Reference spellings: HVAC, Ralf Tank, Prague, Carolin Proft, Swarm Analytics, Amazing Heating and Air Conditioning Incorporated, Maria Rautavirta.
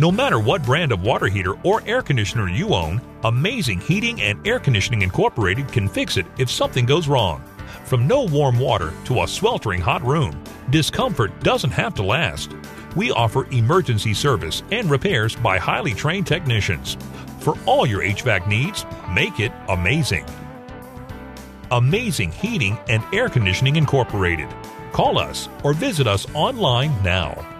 No matter what brand of water heater or air conditioner you own, Amazing Heating and Air Conditioning Incorporated can fix it if something goes wrong. From no warm water to a sweltering hot room, discomfort doesn't have to last. We offer emergency service and repairs by highly trained technicians. For all your HVAC needs, make it amazing. Amazing Heating and Air Conditioning Incorporated. Call us or visit us online now.